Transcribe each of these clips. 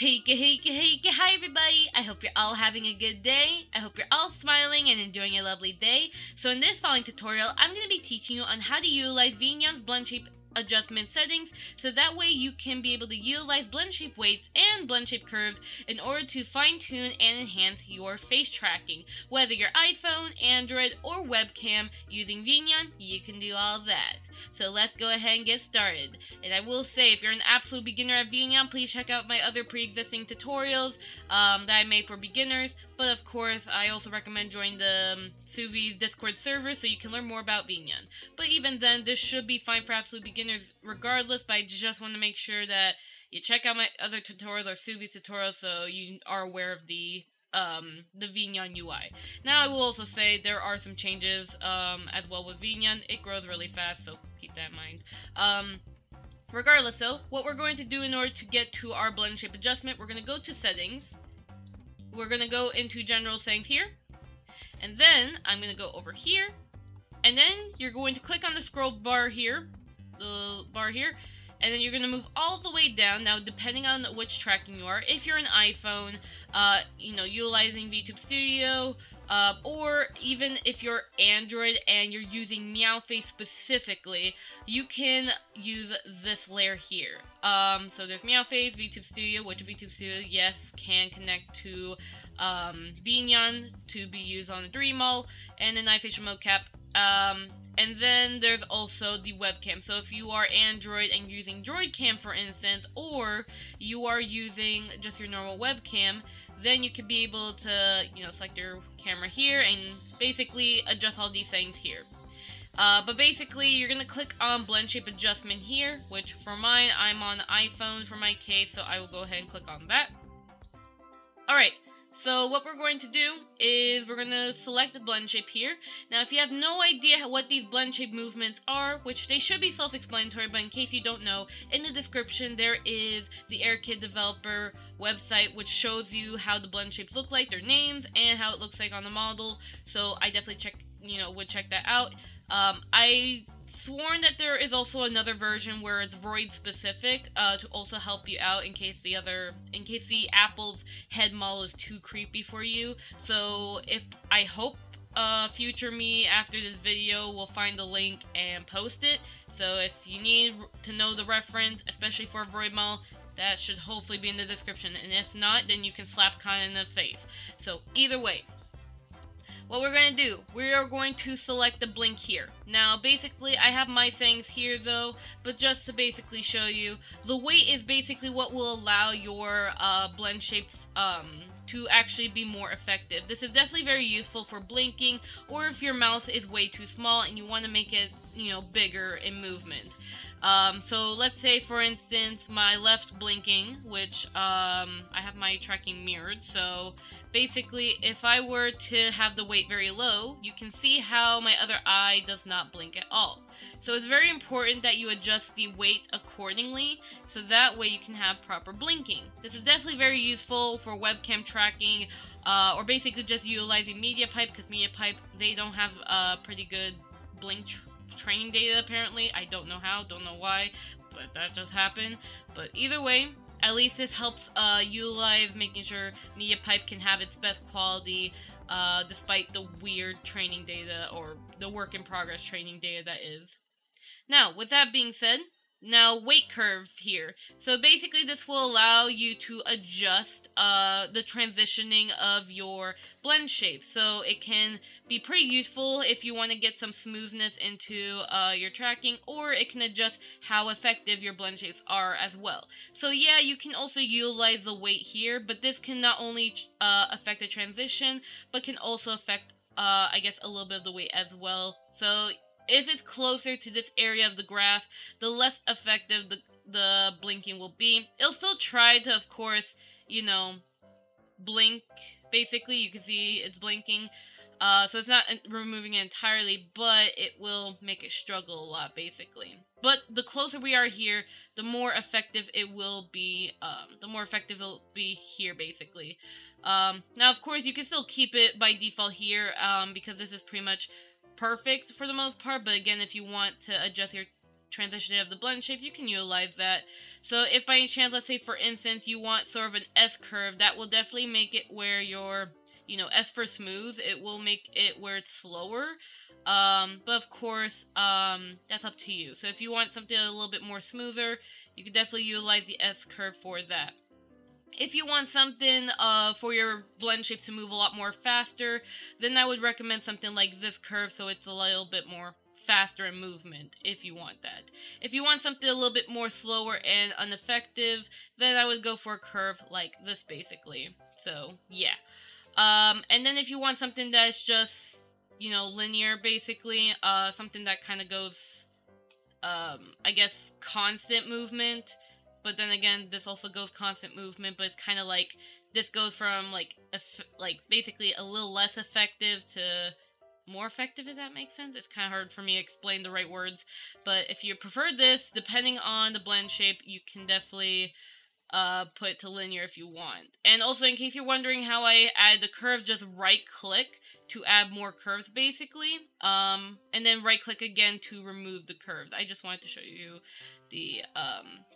Hey, hi everybody! I hope you're all having a good day. I hope you're all smiling and enjoying a lovely day. So in this following tutorial, I'm going to be teaching you on how to utilize VNyan's Blendshape adjustment settings, so that way you can be able to utilize Blendshape weights and Blendshape curves in order to fine-tune and enhance your face tracking. Whether your iPhone, Android, or webcam using VNyan, you can do all that. So let's go ahead and get started. And I will say, if you're an absolute beginner at VNyan, please check out my other pre-existing tutorials that I made for beginners. But of course, I also recommend joining the Suvi's Discord server so you can learn more about VNyan. But even then, this should be fine for absolute beginners regardless, but I just want to make sure that you check out my other tutorials or Suvi's tutorials so you are aware of the VNyan UI. Now I will also say there are some changes as well with VNyan. It grows really fast, so keep that in mind. Regardless though, what we're going to do in order to get to our Blendshape adjustment, we're going to go to settings. We're going to go into general settings here, and then I'm going to go over here, and then you're going to click on the scroll bar here, and then you're going to move all the way down. Now, depending on which tracking you are, if you're an iPhone, you know, utilizing VTube Studio, or even if you're Android and you're using MeowFace specifically, you can use this layer here. So there's MeowFace, VTube Studio, which VTube Studio, yes, can connect to VNyan to be used on the Dreamall, and then iFacial Mocap. And then there's also the webcam. So if you are Android and using Droid Cam, for instance, or you are using just your normal webcam, then you could be able to, you know, select your camera here and basically adjust all these things here. But basically, you're going to click on Blendshape adjustment here, which for mine, I'm on iPhone for my case, so I will go ahead and click on that. Alright. So what we're going to do is we're going to select the Blendshape here. Now if you have no idea what these Blendshape movements are, which they should be self-explanatory, but in case you don't know, in the description there is the ARKit developer website which shows you how the Blendshapes look like, their names, and how it looks like on the model. So I definitely would check that out. I sworn that there is also another version where it's Droid specific to also help you out in case the Apple's head model is too creepy for you. So if I hope future me after this video will find the link and post it. So if you need to know the reference, especially for a Droid model, that should hopefully be in the description. And if not, then you can slap Khan in the face. So either way. What we're going to do, we are going to select the blink here. Now, basically, I have my things here, though, but just to basically show you, the weight is basically what will allow your blend shapes to actually be more effective. This is definitely very useful for blinking, or if your mouse is way too small and you want to make it, you know, bigger in movement. So let's say, for instance, my left blinking, which I have my tracking mirrored. So basically, if I were to have the weight very low, you can see how my other eye does not blink at all. So it's very important that you adjust the weight accordingly, so that way you can have proper blinking. This is definitely very useful for webcam tracking, or basically just utilizing MediaPipe, because MediaPipe, they don't have pretty good blink train data apparently. I don't know how, don't know why, but that just happened. But either way, at least this helps utilize making sure MediaPipe can have its best quality despite the weird training data, or the work in progress training data that is. Now, with that being said, now weight curve here. So basically this will allow you to adjust the transitioning of your blend shape. So it can be pretty useful if you want to get some smoothness into your tracking, or it can adjust how effective your blend shapes are as well. So yeah, you can also utilize the weight here, but this can not only affect the transition, but can also affect, I guess, a little bit of the weight as well. So if it's closer to this area of the graph, the less effective the blinking will be. It'll still try to, of course, you know, blink. Basically, you can see it's blinking. So it's not removing it entirely, but it will make it struggle a lot, basically. But the closer we are here, the more effective it will be, here, basically. Now, of course, you can still keep it by default here, because this is pretty much perfect for the most part, but again, if you want to adjust your transition of the blend shape, you can utilize that. So if by any chance, let's say for instance, you want sort of an S curve, that will definitely make it where your, you know, S for smooth, it will make it where it's slower. But of course, that's up to you. So if you want something a little bit more smoother, you can definitely utilize the S curve for that. If you want something for your blend shape to move a lot more faster, then I would recommend something like this curve, so it's a little bit more faster in movement if you want that. If you want something a little bit more slower and ineffective, then I would go for a curve like this basically. So yeah. And then if you want something that's just, you know, linear basically, something that kind of goes, I guess, constant movement. But then again, this also goes constant movement, but it's kind of like, this goes from like basically a little less effective to more effective, if that makes sense. It's kind of hard for me to explain the right words. But if you prefer this, depending on the blend shape, you can definitely put it to linear if you want. And also, in case you're wondering how I add the curves, just right click to add more curves basically, and then right click again to remove the curves. I just wanted to show you the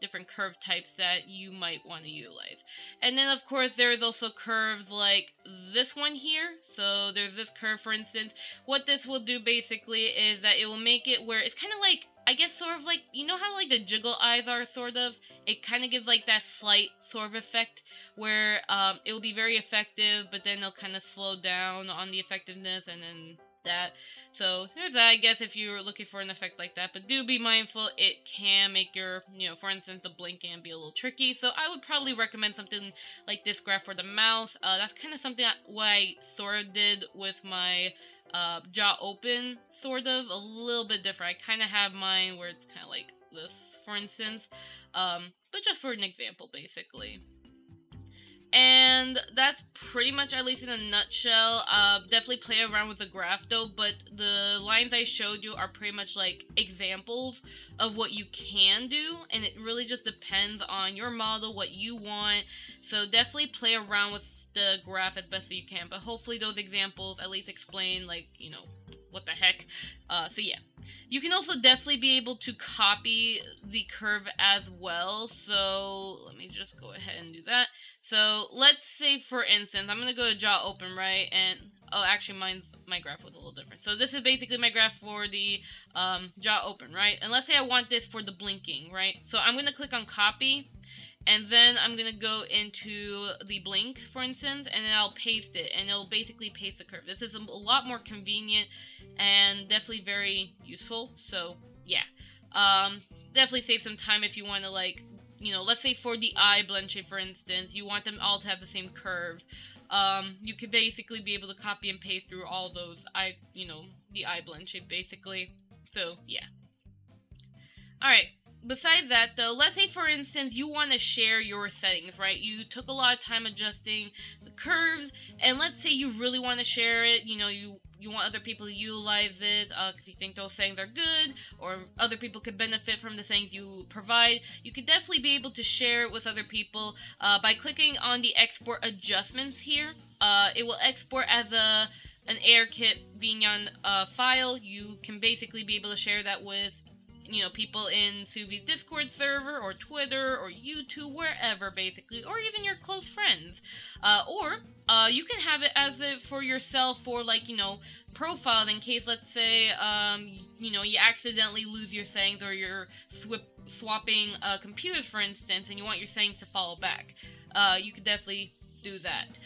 different curve types that you might want to utilize. And then of course there is also curves like this one here. So there's this curve, for instance. What this will do basically is that it will make it where it's kind of like, I guess, sort of like, you know how like the jiggle eyes are, sort of? It kind of gives like that slight sort of effect where it will be very effective, but then they'll kind of slow down on the effectiveness and then that. So there's that, I guess, if you're looking for an effect like that. But do be mindful, it can make your, you know, for instance, the blink can be a little tricky. So I would probably recommend something like this graph for the mouse. That's kind of something what I sort of did with my jaw open, sort of a little bit different. I kind of have mine where it's kind of like this, for instance, but just for an example basically. And that's pretty much, at least in a nutshell. Definitely play around with the graph though, but the lines I showed you are pretty much like examples of what you can do, and it really just depends on your model, what you want. So definitely play around with the graph as best that you can, but hopefully those examples at least explain, like, you know, what the heck. So yeah, you can also definitely be able to copy the curve as well. So let me just go ahead and do that. So let's say, for instance, I'm gonna go to jaw open, right? And oh, actually, my graph was a little different. So this is basically my graph for the jaw open, right? And let's say I want this for the blinking, right? So I'm gonna click on copy, and then I'm gonna go into the blink, for instance, and then I'll paste it, and it'll basically paste the curve. This is a lot more convenient and definitely very useful. So yeah, definitely save some time if you want to, like, you know, let's say for the eye blend shape, for instance, you want them all to have the same curve. You could basically be able to copy and paste through all those the eye blend shape basically. So yeah. All right. Besides that though, let's say for instance you want to share your settings, right? You took a lot of time adjusting the curves, and let's say you really want to share it, you know, you want other people to utilize it because you think those settings are good, or other people could benefit from the settings you provide. You could definitely be able to share it with other people by clicking on the export adjustments here. It will export as an ARKit VNyan file. You can basically be able to share that with, you know, people in Suvi's Discord server or Twitter or YouTube, wherever basically, or even your close friends. Or you can have it as a, for yourself, for like, you know, profile, in case, let's say, you know, you accidentally lose your settings, or you're swapping computers, for instance, and you want your settings to follow back. You could definitely do that.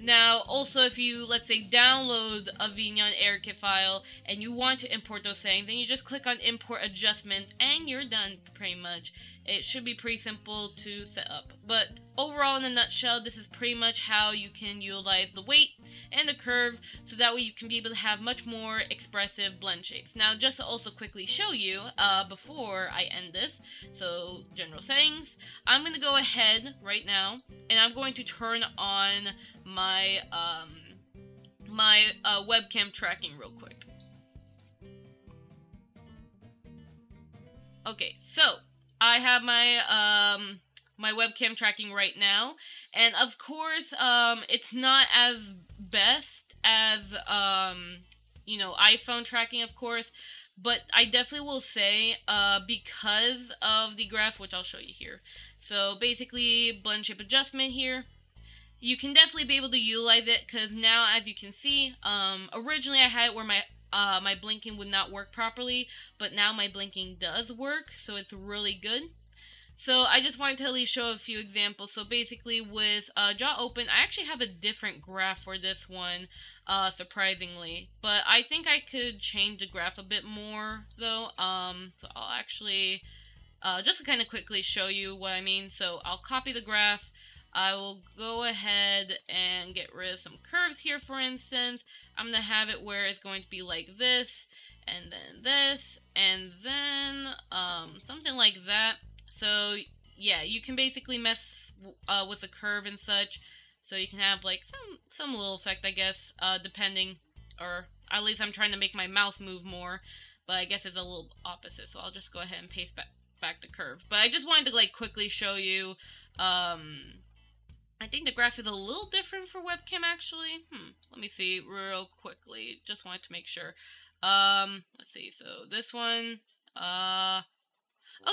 Now, also, if you, let's say, download a VNyan ARKit file and you want to import those settings, then you just click on import adjustments and you're done pretty much. It should be pretty simple to set up. But overall, in a nutshell, this is pretty much how you can utilize the weight and the curve, so that way you can be able to have much more expressive blend shapes. Now, just to also quickly show you before I end this, so general settings, I'm going to go ahead right now and I'm going to turn on my my webcam tracking real quick. Okay, so I have my my webcam tracking right now, and of course it's not as best as iPhone tracking, of course, But I definitely will say, because of the graph, which I'll show you here. So basically, blend shape adjustment here. You can definitely be able to utilize it because now, as you can see, originally I had it where my blinking would not work properly, but now my blinking does work, so it's really good. So I just wanted to at least show a few examples. So basically with Draw Open, I actually have a different graph for this one, surprisingly. But I think I could change the graph a bit more, though. So I'll actually, just to kind of quickly show you what I mean. So I'll copy the graph. I will go ahead and get rid of some curves here, for instance. I'm going to have it where it's going to be like this, and then something like that. So yeah, you can basically mess with the curve and such. So you can have like some little effect, I guess, depending, or at least I'm trying to make my mouse move more, but I guess it's a little opposite. So I'll just go ahead and paste back the curve. But I just wanted to like quickly show you. I think the graph is a little different for webcam actually. Let me see real quickly. Just wanted to make sure. Let's see. So this one.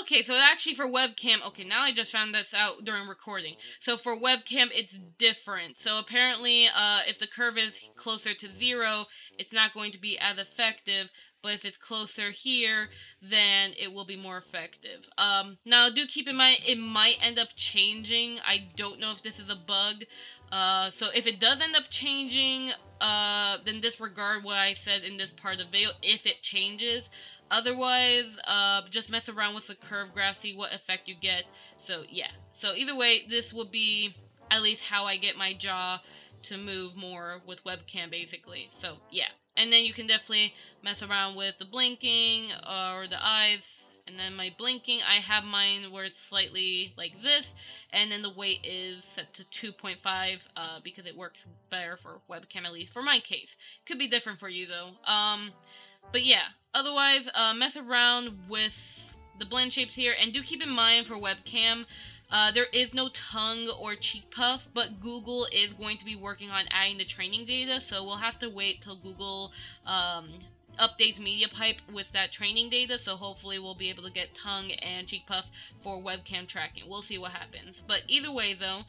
Okay, so actually for webcam, okay, now I just found this out during recording. So for webcam, it's different. So apparently, if the curve is closer to 0, it's not going to be as effective. But if it's closer here, then it will be more effective. Now, do keep in mind, it might end up changing. I don't know if this is a bug. So if it does end up changing, then disregard what I said in this part of the video if it changes. Otherwise, just mess around with the curve graph, see what effect you get. So, yeah. So either way, this will be at least how I get my jaw to move more with webcam, basically. So, yeah. And then you can definitely mess around with the blinking or the eyes. And then my blinking, I have mine where it's slightly like this. And then the weight is set to 2.5 because it works better for webcam, at least for my case. Could be different for you, though. But yeah, otherwise, mess around with the blend shapes here. And do keep in mind for webcam, there is no tongue or cheek puff, but Google is going to be working on adding the training data, so we'll have to wait till Google updates MediaPipe with that training data, so hopefully we'll be able to get tongue and cheek puff for webcam tracking. We'll see what happens. But either way, though,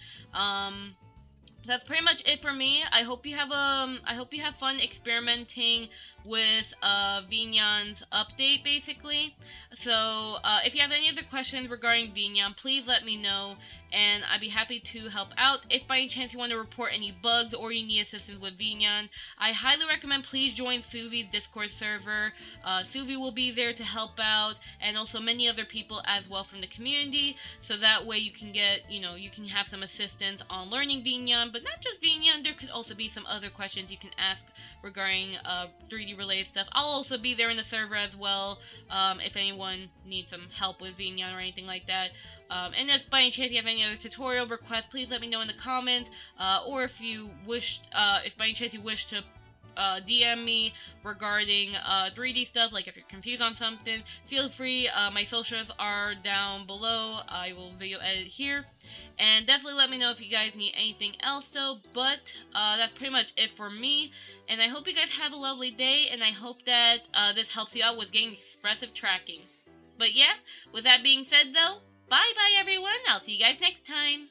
that's pretty much it for me. I hope you have fun experimenting with VNyan's update, basically. So if you have any other questions regarding VNyan, please let me know, and I'd be happy to help out. If by any chance you want to report any bugs or you need assistance with VNyan, I highly recommend please join Suvi's Discord server. Suvi will be there to help out, and also many other people as well from the community. So that way you can get, you can have some assistance on learning VNyan. But not just VNyan, there could also be some other questions you can ask regarding 3D related stuff. I'll also be there in the server as well, if anyone needs some help with VNyan or anything like that. And if by any chance you have any other tutorial requests, please let me know in the comments, or if you wish, if by any chance you wish to DM me regarding 3D stuff, like if you're confused on something, feel free. My socials are down below. I will video edit here, and definitely let me know if you guys need anything else though. But that's pretty much it for me, and I hope you guys have a lovely day, and I hope that this helps you out with getting expressive tracking. But yeah, with that being said though, bye bye everyone, I'll see you guys next time.